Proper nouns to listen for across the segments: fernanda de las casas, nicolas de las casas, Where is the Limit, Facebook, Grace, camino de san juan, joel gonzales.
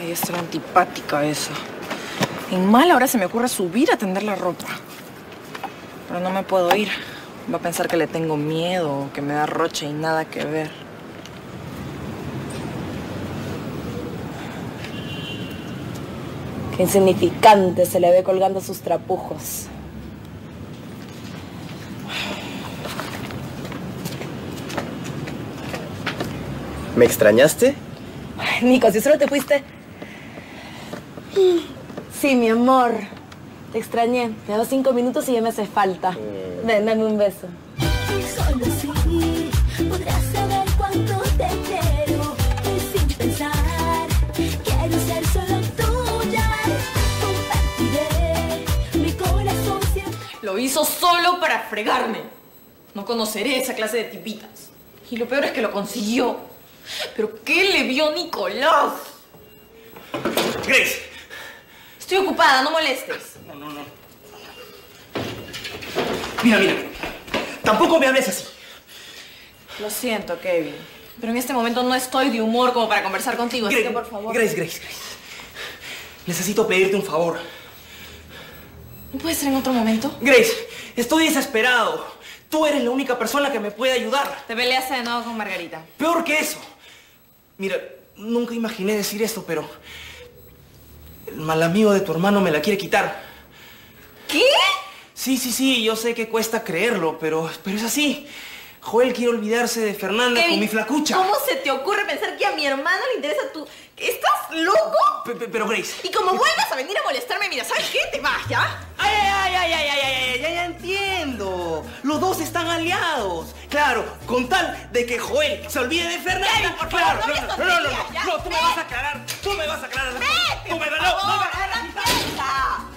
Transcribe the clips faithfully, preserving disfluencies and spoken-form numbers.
Ay, es tan antipática esa. En mala hora se me ocurre subir a tender la ropa. Pero no me puedo ir. Va a pensar que le tengo miedo o que me da roche y nada que ver. Qué insignificante se le ve colgando sus trapujos. ¿Me extrañaste? Ay, Nico, si solo te fuiste... Sí, mi amor. Te extrañé. Me das cinco minutos y ya me hace falta. Mm. Ven, dame un beso. Solo así podrás saber cuánto te quiero. Y sin pensar, quiero ser solo tuya. Compartiré mi corazón siempre. Lo hizo solo para fregarme. No conoceré esa clase de tipitas. Y lo peor es que lo consiguió. ¿Pero qué le vio Nicolás? Grace. Estoy ocupada, no molestes. No, no, no. Mira, mira. Tampoco me hables así. Lo siento, Kevin. Pero en este momento no estoy de humor como para conversar contigo, Grace, así que por favor... Grace, Grace, Grace. Necesito pedirte un favor. ¿No puede ser en otro momento? Grace, estoy desesperado. Tú eres la única persona que me puede ayudar. Te peleaste de nuevo con Margarita. Peor que eso. Mira, nunca imaginé decir esto, pero... el mal amigo de tu hermano me la quiere quitar. ¿Qué? Sí, sí, sí, yo sé que cuesta creerlo, pero, pero es así. Joel quiere olvidarse de Fernanda Kevin, con mi flacucha. ¿Cómo se te ocurre pensar que a mi hermano le interesa tu...? ¿Estás loco? P -p pero, Grace... Y como vuelvas a venir a molestarme, mira, ¿sabes qué? Te vas, ¿ya? Ay, ay, ay, ay, ay, ay, ay, ya, ya entiendo. Los dos están aliados. Claro, con tal de que Joel se olvide de Fernanda... Kevin, por favor, claro, no, no, no, no, no, no, no, tú me vas a aclarar. Tú me vas a aclarar. Vete, tú me vas a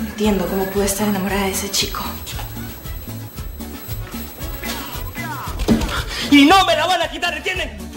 No entiendo cómo pude estar enamorada de ese chico. Y no me la van a quitar, ¿entienden?